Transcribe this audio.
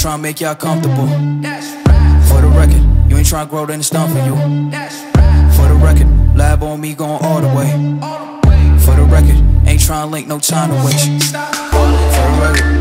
tryna make y'all comfortable. For the record, you ain't tryna grow, then it's done for you. For the record, lab on me going all the way. For the record, ain't tryna link, no time to waste. For the record.